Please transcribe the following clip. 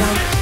love.